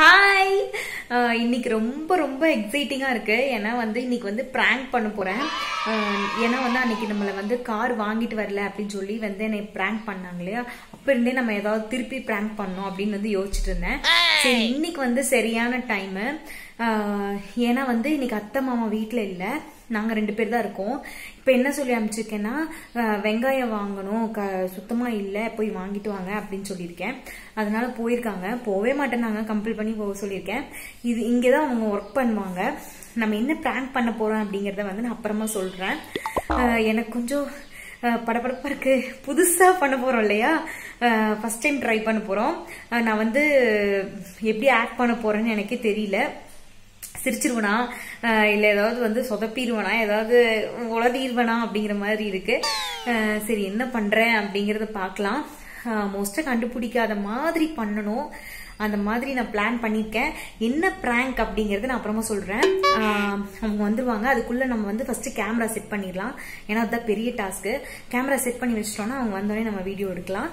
हाय इन्नैक्कु रोम्ब रोम्ब एक्साइटिंगा इरुक्कु एना वंदु इन्नैक्कु वंदु prank पण्ण पोरेन एना वंदु अन्नैक्कु नम्मला वंदु कार वांगिट्टु वरला अप्पडी सोल्ली वंदु एना prank पण्णांगलैया अप्पा इरुंदे नम्म एदावदु तिरुपी prank पण्णोम अप्पडिनु वंदु योसिच्चिट्टु इरुंदेन सो इन्नैक्कु वंदु सरियाना टाइम ஏனா வந்து இன்னைக்கு அத்தை மாமா வீட்ல இல்ல நாங்க ரெண்டு பேர் தான் இருக்கோம் இப்போ என்ன சொல்லி அம்ச்சிருக்கேன்னா வெங்காயம் வாங்கணும் சுத்தமா இல்ல போய் வாங்கிட்டு வாங்க அப்படினு சொல்லிருக்கேன் அதனால போயிருக்காங்க போவே மாட்டேன்னாங்க கம்பல் பண்ணி போக சொல்லிருக்கேன் இது இங்க தான் அவங்க வர்க் பண்ணுவாங்க நம்ம என்ன பிராங்க் பண்ண போறோம் அப்படிங்கறதை வந்து நான் அப்புறமா சொல்றேன் எனக்கு கொஞ்சம் படபடப்பா இருக்கு புதுசா பண்ண போறோம் இல்லையா ஃபர்ஸ்ட் டைம் ட்ரை பண்ண போறோம் நான் வந்து எப்படி ஆக்ட் பண்ண போறேன்னு எனக்கே தெரியல சிரிச்சிருவனா இல்ல ஏதாவது வந்து சொதப்பிடுவனா ஏதாவது உளதீர்வனா அப்படிங்கிற மாதிரி இருக்கு சரி என்ன பண்றேன் அப்படிங்கறத பார்க்கலாம் மோஸ்டா கண்டுபிடிக்காத மாதிரி பண்ணனும் அந்த மாதிரி நான் பிளான் பண்ணிருக்கேன் என்ன prank அப்படிங்கறது நான் அப்புறமா சொல்றேன் அவங்க வந்துருவாங்க அதுக்குள்ள நம்ம வந்து ஃபர்ஸ்ட் கேமரா செட் பண்ணிரலாம் ஏனா அதுதான் பெரிய டாஸ்க் கேமரா செட் பண்ணி வெச்சிட்டோம்னா அவங்க வந்தோனே நம்ம வீடியோ எடுக்கலாம்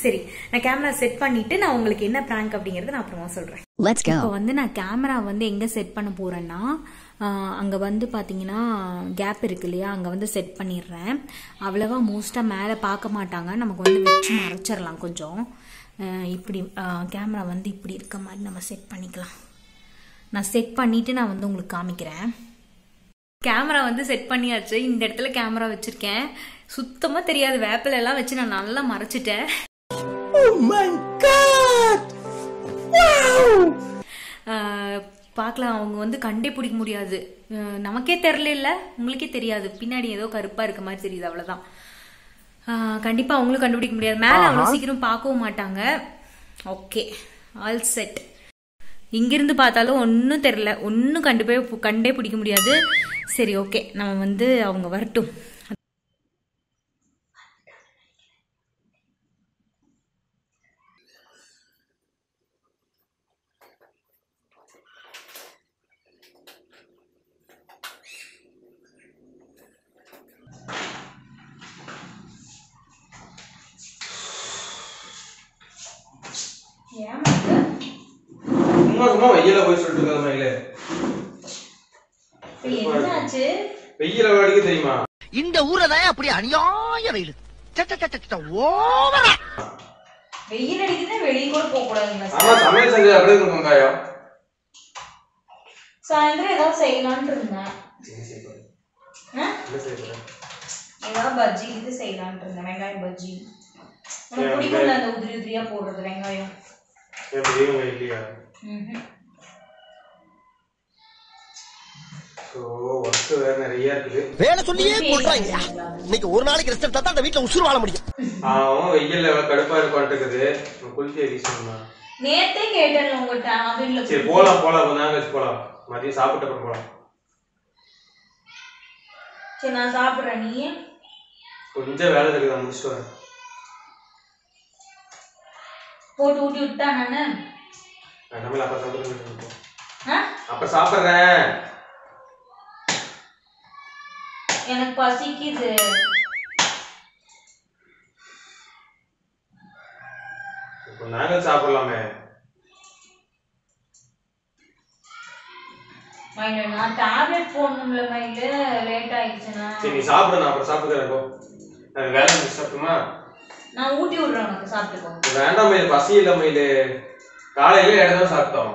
சரி நான் கேமரா செட் பண்ணிட்டு நான் உங்களுக்கு என்ன prank அப்படிங்கறது நான் அப்புறமா சொல்றேன் Let's go இப்போ வந்து நான் கேமரா வந்து எங்க செட் பண்ண போறேன்னா அங்க வந்து பாத்தீங்கன்னா கேப் இருக்குலையா அங்க வந்து செட் பண்ணிடுறேன் அவ்வளவா மோஸ்டா மேல பார்க்க மாட்டாங்க நமக்கு வந்து வெச்சு மறைச்சிரலாம் கொஞ்சம் இப்படி கேமரா வந்து இப்படி இருக்க மாதிரி நம்ம செட் பண்ணிக்கலாம் நான் செட் பண்ணிட்டு நான் வந்து உங்களுக்கு காமிக்கிறேன் கேமரா வந்து செட் பண்ணியாச்சு இந்த இடத்துல கேமரா வச்சிருக்கேன் சுத்தமா தெரியாது வேப்பல எல்லாம் வச்சு நான் நல்லா மறைச்சிட்டேன் Oh my god Wow பார்க்கலாம் அவங்க வந்து கண்டே பிடிக்க முடியாது நமக்கே தெரியல இல்ல உங்களுக்கே தெரியாது பின்னாடி ஏதோ கருப்பா இருக்க மாதிரி தெரியுது அவ்வளவுதான் கண்டிப்பா அவங்களும் கண்டுபிடிக்க முடியாது மேல அவ்வளவு சீக்கிரம் பார்க்கவும் மாட்டாங்க ஓகே ஆல் செட் இங்க இருந்து பார்த்தாலும் ஒண்ணும் தெரியல ஒண்ணும் கண்டே பிடிக்க முடியாது சரி ஓகே நம்ம வந்து அவங்க வரட்டும் வெயில போய் சொல்லிட்டு இருக்காத மயிலே என்னாச்சு வெயில வாடிக்கு தெரியுமா இந்த ஊரதான் அப்படியே அநியாய வெயில் சச்சச்சச்ச ஓவரா வெயில் அடிக்குதே வெளிய கூட போக கூடாதுங்க ஆமா சமையல் செஞ்சு அப்படியே இருக்கும் காயா சாயந்திரம் ஏதோ செய்யலாம்னு இருந்தேன் என்ன செய்யலாம் ஏதோ பஜ்ஜி இது செய்யலாம்னு இருந்தேன் வெங்காயம் பஜ்ஜி நம்ம குடிக்குள்ள அந்த உதிரி உதிரியா போடுறது வெங்காயம் ஏய் வெயிலியா வேலை சொல்லியே கொள்றாங்க இன்னைக்கு ஒரு நாளைக்கு ரெஸ்ட் எடுத்தா அந்த வீட்ல உசுறு வாழ முடியும் ஆமா வெயில்ல கடுப்பா இருக்குன்றது குளிச்சி ஏறிச்சோம்னா நேத்தே கேட்டேன் உங்கட்ட அவன்ல சரி போலாம் போலாம் நாங்க போலாம் மதிய சாப்பிட்டு அப்புறம் போலாம் சரி நான் சாப்பிடுறேன் நீ கொஞ்சம் வேலை இருக்குதா முடிச்சிட்டு வரேன் போட்டு ஊட்டி விட்டா நானே நம்மள அப்ப சாப்பிடுறோம் அப்ப சாப்பிடுறேன் எனக்கு பசிக்குது இப்போ நாங்க சாப்பிடலாமே மைல நான் டாப்லெட் போடணும்ல மைல லேட் ஆயிடுச்சுனா சரி நீ சாப்பிடு நான் அப்புறம் சாப்பிடுறேன் போ நான் வேற மிஸ் சாப்பிடுமா நான் ஊட்டி விடுறேன் நான் சாப்பிட்டுக்கோ வேண்டாம் மைல பசி இல்ல மைல காலையில ஏதோ சாப்பிட்டோம்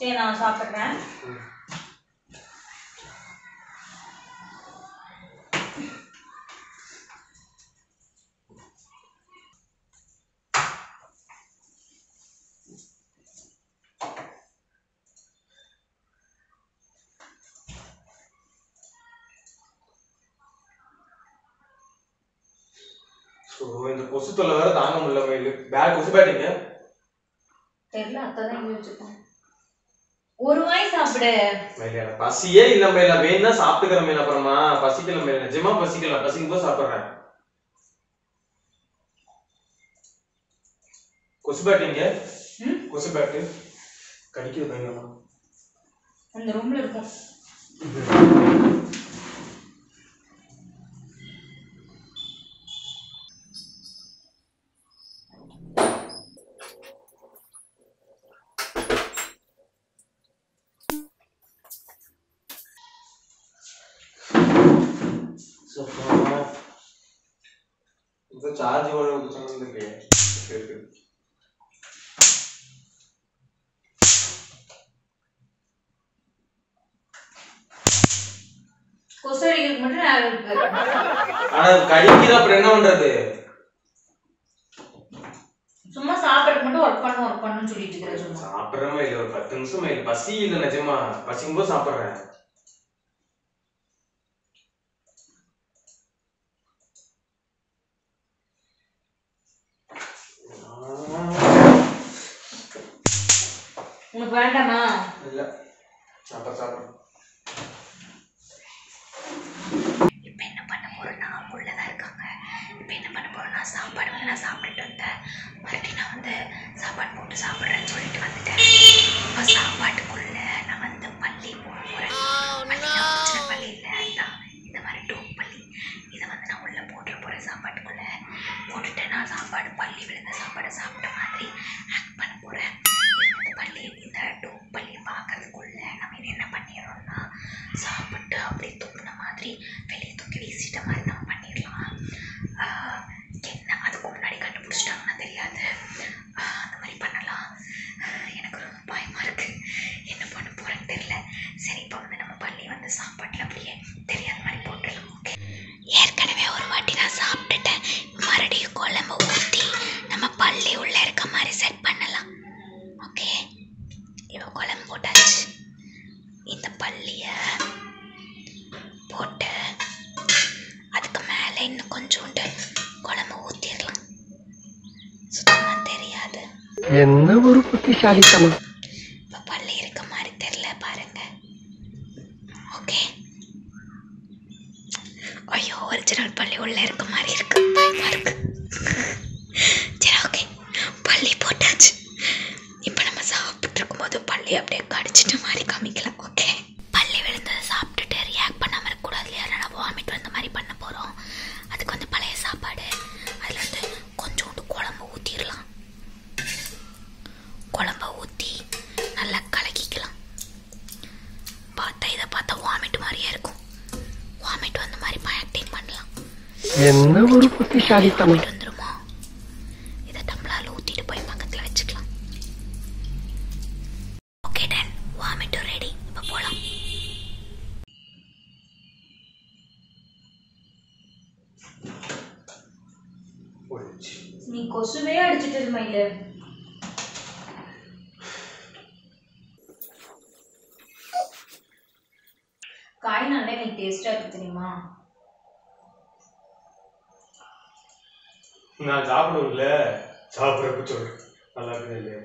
சரி நான் சாப்பிடுறேன் இந்த கொசு தொல்லை வேற தாங்க முடியல மயிலு பேக் கொசு பேட்டிங்க தெரியல அத்ததான் இங்க வச்சிருக்கோம் ஒரு வாய் சாப்பிடு மயிலு பசியே இல்ல மயிலு வேணா சாப்பிட்டுக்கற மயிலு அப்புறமா பசிக்கல மயிலு நிஜமா பசிக்கல பசிக்கும்போது சாப்பிடுறேன் கொசு பேட்டிங்க கொசு பேட்டு கடிக்குது பயங்கரமா அந்த ரூம்ல இருக்கும் तो चार्ज हो रहा है तो चंगन लगे फिर कोसर इक मटर आ गाड़ी की प्रेरणा பண்றது சும்மா சாப்பிட்டு மட்டும் வர்க் பண்ணனும் சொல்லிட்டு இருக்கேன் சும்மா சாப்பிறமே இல்ல ஒரு 10 நிமிஷம் இல்ல பசி இல்ல நிஜமா பசிங்கோ சாப்பிறேன் உங்களுக்கு வேண்டாமா இல்ல சாப்பிட சாப்பிட இப்போ என்ன பண்ண போறேன்னா உள்ளதா இருக்காங்க இப்போ என்ன பண்ண போறேன்னா சாப்பாடு வந்து நான் சாப்பிட்டுட்டு வந்தேன் மறுபடியும் நான் வந்து சாப்பாடு போட்டு சாப்பிடுறேன்னு சொல்லிட்டு வந்துட்டேன் இப்போ சாப்பாட்டுக்குள்ள நான் வந்து பள்ளி போக போறேன் பள்ளி பள்ளி இல்லை இந்த மாதிரி டோப் பள்ளி இதை வந்து நான் உள்ள போட்டுற போறேன் சாப்பாட்டுக்குள்ள போட்டுட்டு நான் சாப்பாடு பள்ளி விழுந்த சாப்பாடு சாப்பிட்ட மாதிரி ஆக்ட் பண்ண போறேன் பள்ளி இந்த டோப் பள்ளி பார்க்கறதுக்குள்ள நம்ம என்ன பண்ணிடுறோம்னா சாப்பிட்டு அப்படியே தூக்குன மாதிரி வெளியே தூக்கி வீசிட்ட மாதிரி நம்ம பண்ணிடலாம் என்ன அதுக்கு முன்னாடி கண்டுபிடிச்சிட்டாங்கன்னா தெரியாது அந்த மாதிரி பண்ணலாம் எனக்கு ரொம்ப பயமாக இருக்குது என்ன பண்ண போகிறேன்னு தெரியல சரி இப்போ வந்து நம்ம பள்ளி வந்து சாப்பாட்டில் அப்படியே தெரியாத மாதிரி போட்டுடலாம் ஓகே ஏற்கனவே ஒரு வாட்டி நான் சாப்பிட்டுட்டேன் மறுபடியும் குழம்பு ஊற்றி நம்ம பள்ளி உள்ளே இருக்க மாதிரி செட் பண்ணலாம் ஓகே இப்போ குழம்பு போட்டாச்சு இந்த பள்ளியை போட்டு அதுக்கு மேலே இன்னும் கொஞ்சோண்டு குழம்பு ஊற்றிடலாம் சுத்தமாக தெரியாது என்ன ஒரு புத்திசாலித்தனம் இப்போ பள்ளி இருக்க மாதிரி தெரியல பாருங்க ஓகே ஐயோ ஒரிஜினல் பள்ளி உள்ளே இருக்க மாதிரி இருக்கு பயமாக இருக்கு சரி ஓகே பள்ளி போட்டாச்சு இப்போ நம்ம சாப்பிட்டு இருக்கும்போது பள்ளி அப்படியே கடிச்சிட்டு மாதிரி காமிக்கலாம் ஓகே பள்ளி விழுந்ததை சாப்பிட்டுட்டு ரியாக்ட் பண்ணாமல் இருக்கக்கூடாது இல்லையா நான் வாமிட் வந்த மாதிரி பண்ண போகிறோம் அதுக்கு வந்து பழைய சாப்பாடு அதில் வந்து கொஞ்சோண்டு குழம்பு ஊற்றிடலாம் குழம்பை ஊற்றி நல்லா கலக்கிக்கலாம் பார்த்தா இதை பார்த்தா வாமிட் மாதிரியே இருக்கும் வாமிட் வந்த மாதிரி ஆக்டிங் பண்ணலாம் என்ன ஒரு புத்திசாலி வாமிட் வந்துடுமா இதை டம்ளாரில் ஊற்றிட்டு போய் பக்கத்தில் வச்சுக்கலாம் வாமிட்டு ரெடி இப்போ போலாம் போச்சு நீ கொசுவே அடிச்சிட்டு இருமா இல்ல காய் நல்லா நீ டேஸ்டா இருக்கு தெரியுமா நான் சாப்பிடுறதுல சாப்பிடுறதுக்கு சொல்றேன் நல்லா இருக்கு இல்லையா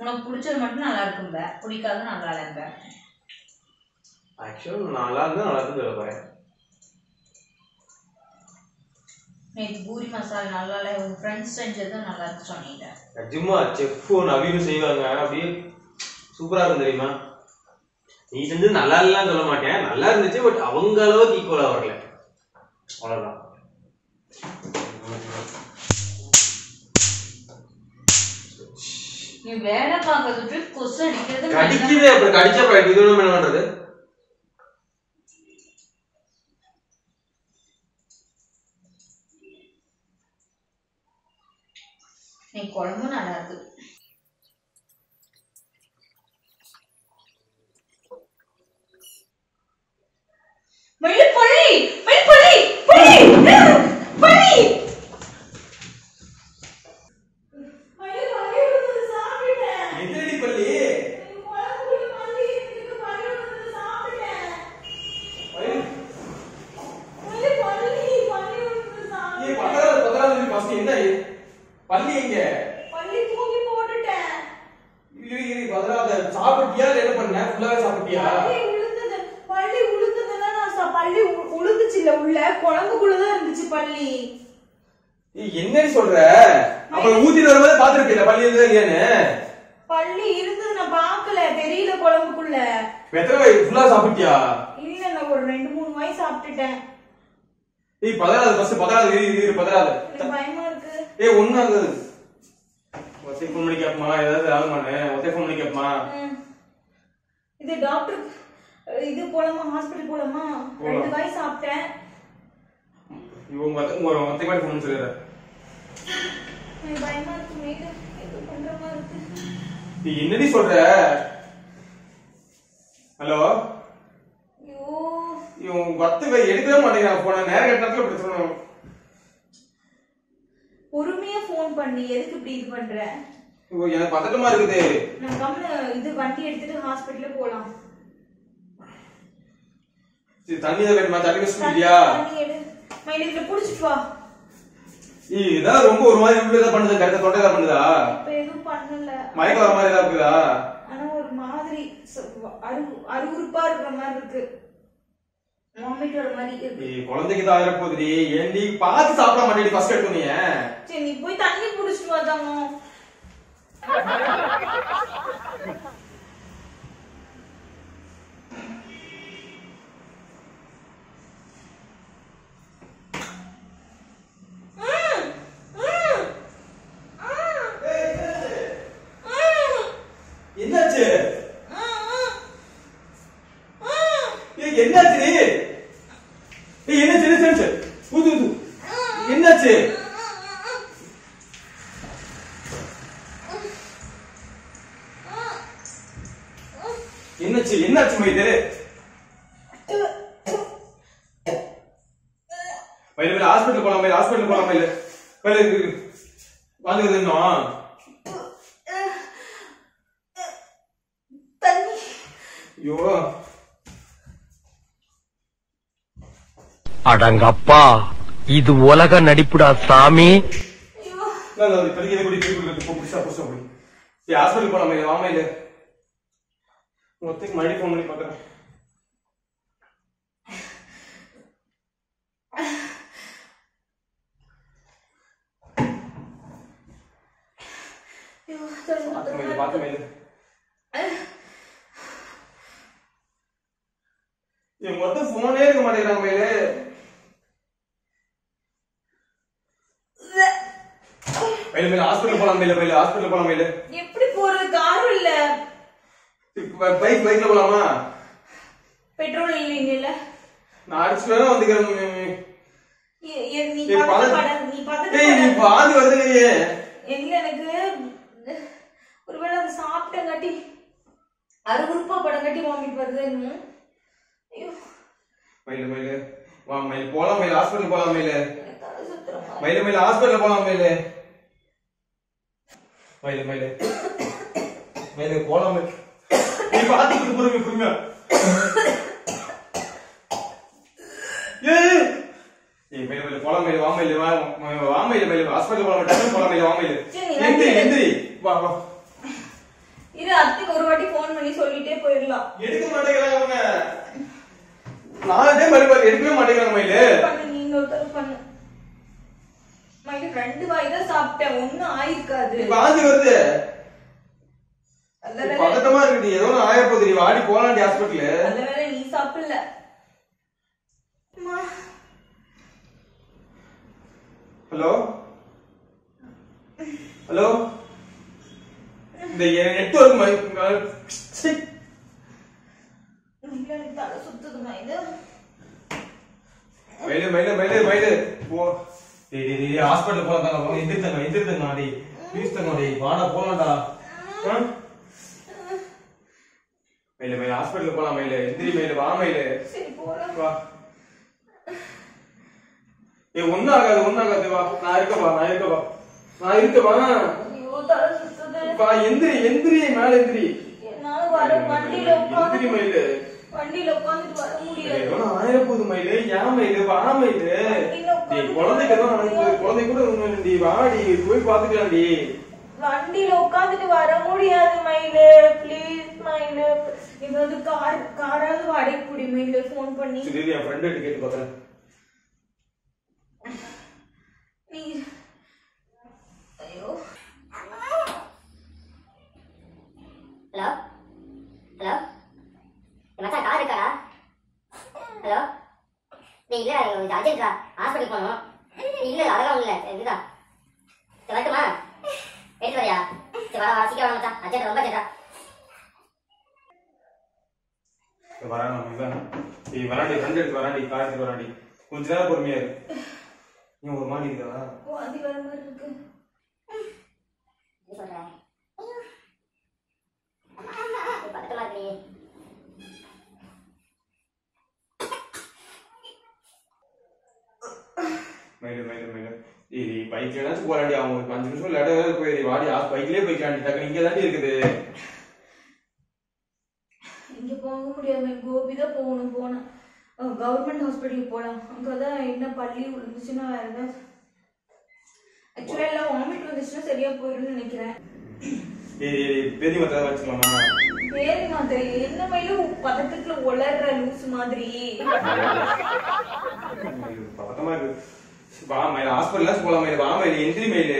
உனக்கு பிடிச்சது மட்டும் நல்லா இருக்குங்க பிடிக்காத நல்லா இல்லைங்க ஆக்சுவலி நல்லா இருந்தா நல்லா இருக்குன்னு பாரு நேத்து பூரி மசாலா நல்லா இல்ல உங்க ஃப்ரெண்ட்ஸ் செஞ்சது நல்லா இருக்கு சொன்னீங்க நிஜமா செஃப் நவீன் செய்வாங்க அப்படியே சூப்பரா இருக்கும் தெரியுமா நீ செஞ்சது நல்லா இல்லன்னு சொல்ல மாட்டேன் நல்லா இருந்துச்சு பட் அவங்க அளவுக்கு ஈக்குவலா வரல அவ்வளவுதான் நீ வேற பாக்கறது ட்ரிப் கொசு அடிக்கிறது கடிக்குதே அப்ப கடிச்ச பிரைட் இது என்ன பண்றது நீ குழம்பு நல்லா இருக்கு மல்லி பொலி மல்லி பொலி பொலி பொலி वो मत उमर मत एक बार फोन चले रहा मैं भाई मार तू मेरे को पंडा मारते ये என்னடி சொல்ற हेलो ஐயோ இவன் பத்தவே எடுக்கவே மாட்டேங்கறான் போன் நேர கட்டத்துல இப்படி சொல்றான் ஒருமையா ஃபோன் பண்ணி எதுக்கு இப்படி இது பண்ற ஐயோ எனக்கு பதட்டமா இருக்குதே நான் கம்ம இது வண்டி எடுத்துட்டு ஹாஸ்பிடலுக்கு போலாம் ये தண்ணி ஏதாவது நான் தள்ளி வச்சிட்டியா தண்ணி எடு मैं इधर புடிச்சிட்டு வா இதா ரொம்ப ஒரு மாதிரி இப்படி ஏதாவது பண்ணுது கரெக்ட்டா தொண்டைல பண்ணுதா இப்ப எதுவும் பண்ணல மைக்க வர மாதிரி இருக்குதா انا ஒரு மாதிரி அறுகுறுப்பா இருக்கிற மாதிரி இருக்கு மாமிட்ட ஒரு மாதிரி இருக்கு ஏய் குழந்தைக்கு தான் ஆயிர போகுதுடி ஏண்டி பாத்து சாப்பிட மாட்டேடி ஃபர்ஸ்ட் எடுத்துனியே சரி நீ போய் தண்ணி புடிச்சிட்டு வாடாமோ அடங்கப்பா இது உலக நடிப்புடா சாமி நான் ஒரு பெரிய குடி குடிக்கு போய் இந்த ஹாஸ்பிடல் போலாம் இல்ல வாமா இல்ல மொத்தக்கு மடி போன் பண்ணி பார்க்கறேன் இது பாத்து மேல இந்த மொத்த போனே இருக்க மாட்டேங்கறாங்க மேல पहले मेरे हॉस्पिटल போலாம் மேல पहले हॉस्पिटल போலாம் மேல எப்படி போறது கார் இல்ல பைக்ல போலாமா பெட்ரோல் இல்ல நான் அடிச்சுவேனா வந்துக்கறேன் நீ பாத்து நீ பாதி வருதுங்கறியே எங்க எனக்கு ஒருவேளை அது சாப்பிட்டங்கட்டி அறுகுறுப்பா படங்கட்டி வாமிட் வருது என்ன ஐயோ பைல பைல வா மேல போலாம் மேல ஹாஸ்பிடல் போலாம் மேல பைல மேல ஹாஸ்பிடல் போலாம் மேல मैले मैले मैले बोला मैं ये बात कुछ बुरी में कुम्या ये मैले मैले बोला मैले वाम मैले आसपास बोला मैं टाइम बोला मैले वाम मैले इंद्री वाह वाह इधर आते कोई वाटी फोन मनी सोलीटे पोइरला ये तो मटे गया है उन्हें नाले दे मरे पर ये क्यों मटे गया मैले पता नहीं नोटर पन मैंने ரெண்டு வாய்தா சாப்பிட்டேன் ஒண்ணு ஆயிருக்காது பாதி வருது அல்லாஹ்வே பதட்டமா இருக்குடி ஏதோ ஆய போகுதுடி வாடி போலாம்டி ஹாஸ்பிடல்ல அல்லாஹ்வே நீ சாப்பிடல அம்மா ஹலோ ஹலோ இந்த நெட்வொர்க் மாதிரி உங்களுக்கு தலை சுத்துது மைது மேலே மேலே மேலே மேலே போ டேய் டேய் ஹாஸ்பிடல் போறதால போங்க எந்திரதங்க டேய் ப்ளீஸ் தங்க டேய் வாடா போலாம்டா மேல மேல ஹாஸ்பிடல் போலாம் மேல எந்திரி மேல வா மேல சரி போறேன் வா ஏய் ஒண்ணு ஆகாத வா நான் இருக்க வா ஐயோ தல சுத்துது வா எந்திரி மேல எந்திரி என்னால வர வண்டில உட்கார்ந்து எந்திரி மேல வண்டில உட்கார்ந்து வர முடியல ஏதோ ஆயிர போது மேல ஏன் மேல வா மேல குழந்தைக்கு தான் நடக்குது குழந்தை கூட நீ வாடி போய் பாத்துக்கலாம்டி வண்டில உட்கார்ந்துட்டு வர முடியாது மைலே ப்ளீஸ் மைலே இது வந்து காரால வாடி குடி மைலே ஃபோன் பண்ணி சரி என் ஃப்ரெண்ட் கிட்ட கேட்டு பார்க்கறேன் நீ ஐயோ ஹலோ ஹலோ மச்சான் கார் இருக்கடா ஹலோ இல்ல அர்ஜென்ட்ரா ஹாஸ்பிட்டல் போனோம் இல்ல அதெல்லாம் இல்ல இதுதான் வரட்டுமா எடுத்து வரையா வர வர சீக்கிரம் வர அர்ஜென்ட் ரொம்ப அர்ஜென்டா வரானா இவன் வராண்டி ஃப்ரெண்ட் எடுத்து வராண்டி கார் எடுத்து வராண்டி கொஞ்ச நேரம் பொறுமையா இருக்கு ये और मार दिया वो आधी बार मर गए ये पता है ये पता लग रही है मेरे मेरे मेरे ये बाइक लेना तो बोला दिया हूं 5 मिनट में लेटर कोई रिवाड़ी आप बाइक ले बाइक आंटी तक इंगे தான் இருக்குது इंगे போக முடியல கோபி தான் போணும் போனா गवर्नमेंट हॉस्पिटल போலாம் அங்கதா என்ன பள்ளி வந்துச்சுனா வேறதா एक्चुअली எல்லாம் வாமிட் வந்துச்சுனா சரியா போயிடும்னு நினைக்கிறேன் ஏய் ஏய் பேதி மாத்த வச்சுக்கலாமா பேதி மாத்த என்ன மயில பதத்துக்குள்ள ஒளறற லூஸ் மாதிரி பதமா இருக்கு வா மயில ஹாஸ்பிடல்ல போலாம் மயில வா மயில எந்திரி மயில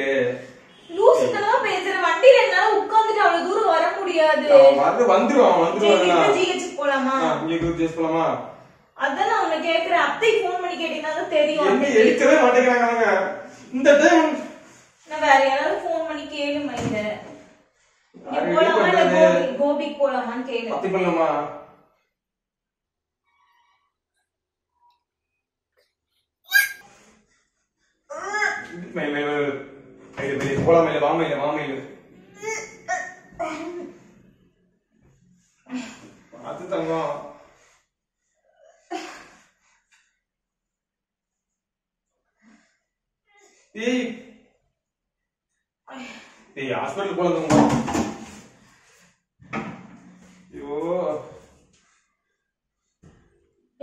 லூஸ் தான பேசுற வண்டில என்னால உட்கார்ந்துட்டு அவ்வளவு தூரம் வர முடியாது வந்து வந்துருவாங்க ஜிஹெச் போலாமா இங்க ஜிஹெச் போலாமா அதنا உன கேக்குற அத்தை ஃபோன் பண்ணி கேட்டினா தான் தெரியும் என்ன எடுக்கவே மாட்டேங்கறாங்க இந்த டைம் நான் வேற யாராவது ஃபோன் பண்ணி கேளு மைல நீ போலாமா இல்ல கோபி போலாமா கேளு அத்தை பண்ணலாமா மைல போலாமா இல்ல வாமா இல்ல வாமா இல்ல அது தங்கம் ये ये हॉस्पिटल बोला तुमको यो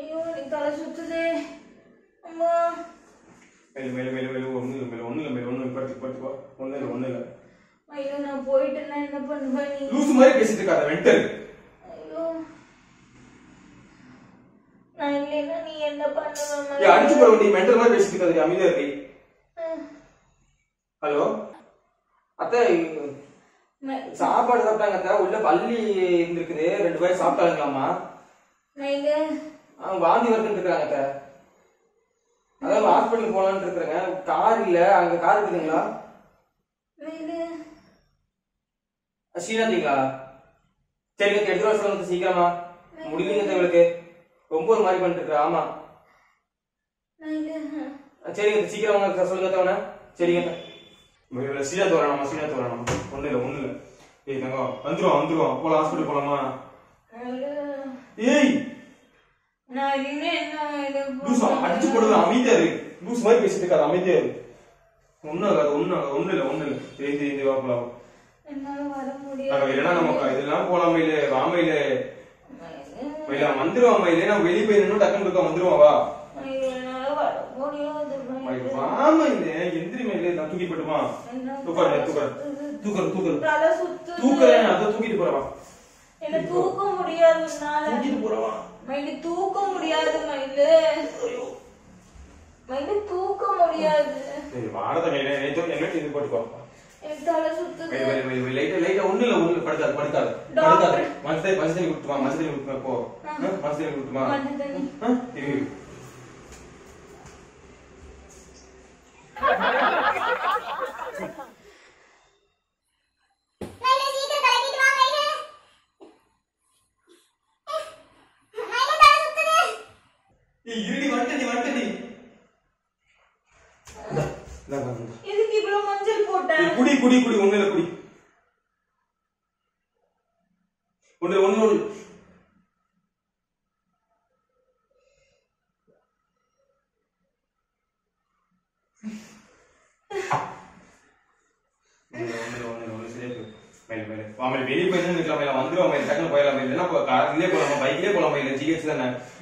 अयो निकाला सुत्ते दे अम्मा मेले मेले मेले मेले ஒண்ணு இப்படி ஒண்ணு இல்ல மயில நான் போயிட்டேன்னா என்ன பண்ணுவ நீ லூஸ் மாதிரி பேசிட்டு இருக்காத வெண்டல் அய்யோ நான் இல்லனா நீ என்ன பண்ணுவ யா அஞ்சு போற நீ மெண்டல் மாதிரி பேசிட்டு இருக்காத அமைதியா இரு हेलो அத்தை சாப்பாடு சாப்பிட்டாங்க அத்தை உள்ள பல்லி இருந்துக்குது ரெண்டு பேர் சாப்பிட்டாங்களாமா நீங்க வாந்தி வருதுன்னு இருக்காங்க அத்தை அத ஹாஸ்பிடல் போலாம்னு இருக்கறங்க கார் இல்ல அங்க கார் இருக்குங்களா நீங்க அசினாதீங்களா தெரியல கேட்கற சொல்லுங்க சீக்கிரமா முடியலங்க உங்களுக்கு ரொம்ப ஒரு மாதிரி பண்ணிட்டு இருக்கா ஆமா நீங்க சரிங்க சீக்கிரமா சொல்லுங்க தான சரிங்க மேல சீனா தோறணும் ஒண்ணு இல்ல ஏய் தங்க வந்துரும் போலாம் ஹாஸ்பிடல் போலாமா ஏய் நான் என்ன லூஸ் அடிச்சு போடுற அமைதியா இரு லூஸ் மாதிரி பேசிட்டு இருக்காத அமைதியா இரு ஒண்ணு இல்ல தேய் வா போலாம் என்னால வர முடியாது அட இல்லனா நம்ம இதெல்லாம் போலாம் இல்ல வாமையில மேல வந்துரும் மேல நான் வெளிய போய் நின்னு டக்கன் பக்கம் வந்துரும் வா மாமையிலே எந்திரி மேலே நான் தூக்கி போடுமா தூக்கற தல சுத்து தூக்கறேன் அத தூக்கிட்டு போறவா என்ன தூக்க முடியாது நாள தூக்கிட்டு போறவா மைல தூக்க முடியாது மைல தூக்க முடியாது நீ வாரத மேலே என்ன இது போட்டுக்கோ என் தல சுத்து மைல லைட் ஒண்ணுல படுத்தா மஞ்சள் விட்டுமா போ மஞ்சள் விட்டுமா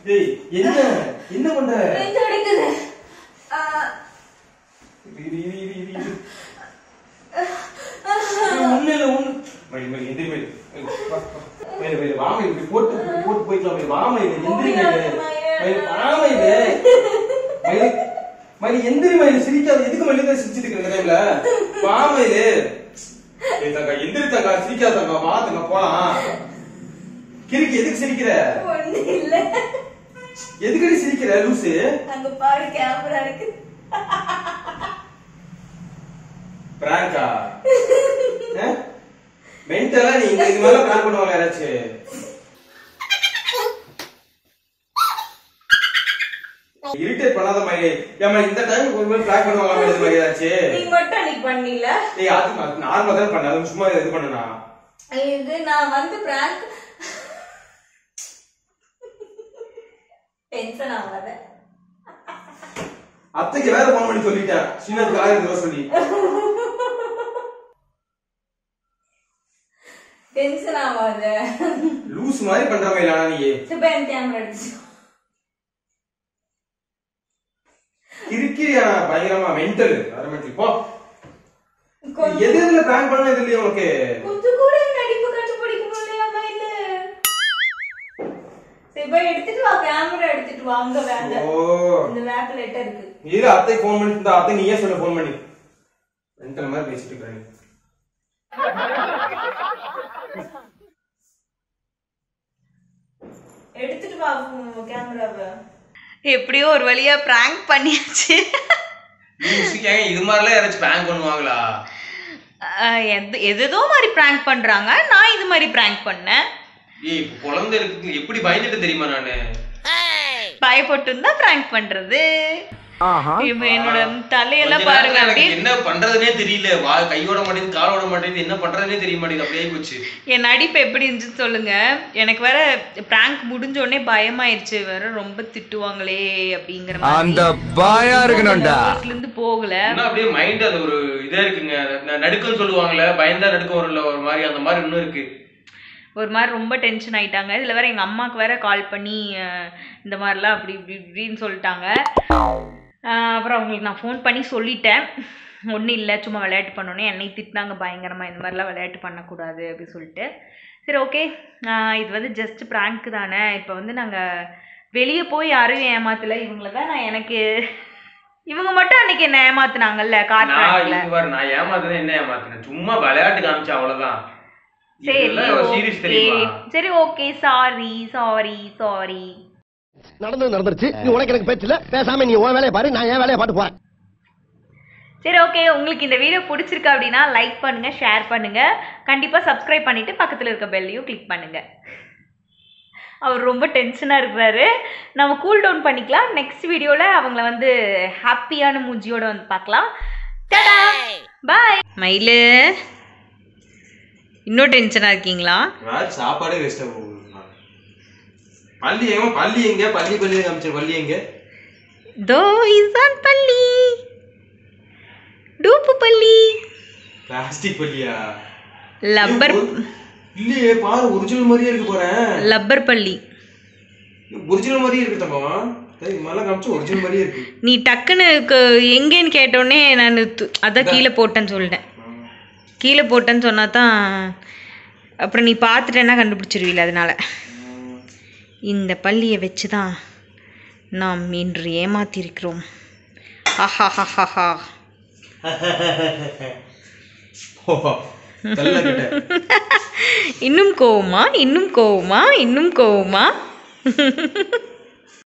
திரி என்ன பண்ற நெஞ்சு அடைக்குது ஒண்ணு எந்திரி மேல வாமை போட்டு போய்க்கலாம் வாமை எந்திரி வாமை மயில எந்திரி மயில சிரிக்காது எதுக்கு மயில சிரிச்சிட்டு இருக்கிற டைம்ல வாமையில எந்திரி தங்கா சிரிக்காதங்க வா தங்க போலாம் கிறுக்கு எதுக்கு சிரிக்கிற ஒண்ணு இல்ல எதுக்கு சிரிக்கிற லூசு அங்க பாரு கேமரா இருக்கு பிராங்கா மெண்டலா நீ இது மாதிரி பிராங்க் பண்ணுவாங்க யாராச்சு इरिटेट பண்ணாத மாதிரி ஏமா இந்த டைம் ஒருவே பிளாக் பண்ணுவாங்க அப்படிங்கிற மாதிரி ஆச்சு நீ மட்டும் அன்னைக்கு பண்ணீல டேய் அது நார்மலா தான் பண்ண அது சும்மா இது பண்ணனா இது நான் வந்து பிராங்க் டென்ஷன் ஆகாத அத்தைக்கு வேற ஃபோன் பண்ணி சொல்லிட்டேன் சீனத்துக்கு ஆயிரம் தடவை சொல்லி டென்ஷன் ஆகாத லூஸ் மாதிரி பண்ற மாதிரி இல்லனா நீ சுபேன் கேமரா அடிச்சு கிறுக்கியா பயங்கரமா மெண்டல் ஆரம்பிச்சி போ எதெல்லாம் பிளான் பண்ணது இல்ல உங்களுக்கு கொஞ்சம் கூட நடிப்பு கட்டு பிடிக்கும் இல்லையாமா இல்ல சேபா எடுத்துட்டு வா கேமரா எடுத்துட்டு வா அங்க வேற இந்த வேக் லெட்டர் இருக்கு இது அத்தை ஃபோன் பண்ணிட்டு அத்தை நீயே சொல்ல ஃபோன் பண்ணி மெண்டல் மாதிரி பேசிட்டு இருக்கேன் எடுத்துட்டு வா கேமராவை எப்படியோ ஒரு வழியா பிராங்க் பண்ணியாச்சு நீங்க இது மாதிரிலாம் யாராச்சும் பிராங்க் பண்ணுவாங்களா எதுதோ மாதிரி பிராங்க் பண்றாங்க நான் இது மாதிரி பிராங்க் பண்ணேன் ஏய் குழந்தை இருக்கு எப்படி பயந்துட்டு தெரியுமா நானு பயப்பட்டுந்தா பிராங்க் பண்றது ஆஹா என்னோட தலையெல்லாம் பாருங்க அப்படியே என்ன பண்றதுனே தெரியல கையோட மாட்டேன் காலோட மாட்டேன் என்ன பண்றதுனே தெரிய மாட்டேங்குது அப்படியே போச்சு என் நடிப்பு எப்படி இருந்துச்சு சொல்லுங்க எனக்கு வேற பிராங்க் முடிஞ்ச உடனே பயமாயிருச்சு வேற ரொம்ப திட்டுவாங்களே அப்படிங்கிற மாதிரி அந்த பயம் இருக்குடா வீட்ல இருந்து போகல நான் அப்படியே மைண்ட் அந்த ஒரு இதே இருக்குங்க நடுக்கன்னு சொல்லுவாங்களே பயந்தா நடுக்கம் வரல ஒரு மாதிரி அந்த மாதிரி இன்னும் இருக்கு ஒரு மாதிரி ரொம்ப டென்ஷன் ஆயிட்டாங்க இதுல வேற எங்க அம்மாக்கு வேற கால் பண்ணி இந்த மாதிரிலாம் அப்படி இப்படின்னு சொல்லிட்டாங்க அப்புறம் அவங்களுக்கு நான் ஃபோன் பண்ணி சொல்லிட்டேன் ஒன்றும் இல்லை சும்மா விளையாட்டு பண்ணோன்னே என்னை திட்டினாங்க பயங்கரமாக இந்த மாதிரிலாம் விளையாட்டு பண்ணக்கூடாது அப்படின்னு சொல்லிட்டு சரி ஓகே இது வந்து ஜஸ்ட் பிராங்க் தானே இப்போ வந்து நாங்கள் வெளியே போய் யாரையும் ஏமாத்தலை இவங்கள தான் நான் எனக்கு இவங்க மட்டும் அன்னைக்கு என்ன ஏமாத்தினாங்கல்ல கார் நான் ஏமாத்தினேன் என்ன ஏமாத்தினேன் சும்மா விளையாட்டு காமிச்சேன் அவ்வளோதான் சரி சரி ஓகே சாரி சாரி சாரி நடந்து நடந்துருச்சு நீ உனக்கு எனக்கு பேச்சல பேசாம நீ உன் வேலைய பாரு நான் என் வேலைய பாத்து போறேன் சரி ஓகே உங்களுக்கு இந்த வீடியோ பிடிச்சிருக்கு அப்படினா லைக் பண்ணுங்க ஷேர் பண்ணுங்க கண்டிப்பா சப்ஸ்கிரைப் பண்ணிட்டு பக்கத்துல இருக்க பெல்லையும் கிளிக் பண்ணுங்க அவர் ரொம்ப டென்ஷனா இருக்காரு நம்ம கூல் டவுன் பண்ணிக்கலாம் நெக்ஸ்ட் வீடியோல அவங்கள வந்து ஹாப்பியான மூஞ்சியோட வந்து பார்க்கலாம் டாடா பை மயிலு இன்னும் டென்ஷனா இருக்கீங்களா சாப்பாடு வேஸ்ட் ஆகும் பள்ளி எங்க பள்ளி எங்க பள்ளி பள்ளி காமிச்ச பள்ளி எங்க தோ இசான் பள்ளி டூப்பு பள்ளி பிளாஸ்டிக் பள்ளியா லப்பர் இல்லையே பாரு ஒரிஜினல் மாதிரியே இருக்கு போறேன் லப்பர் பள்ளி ஒரிஜினல் மாதிரியே இருக்கு தம்பா டேய் மல்ல காமிச்ச ஒரிஜினல் மாதிரியே இருக்கு நீ டக்குன்னு எங்கன்னு கேட்டேனே நான் அத கீழ போட்டேன்னு சொல்றேன் கீழ போட்டேன்னு சொன்னா தான் அப்புறம் நீ பாத்துட்டேன்னா கண்டுபிடிச்சிருவீல அதனால இந்த பள்ளியை வச்சு தான் நாம் இன்று ஏமாத்திருக்கிறோம் ஆஹாஹாஹா இன்னும் கோவமா இன்னும் கோவமா இன்னும் கோவமா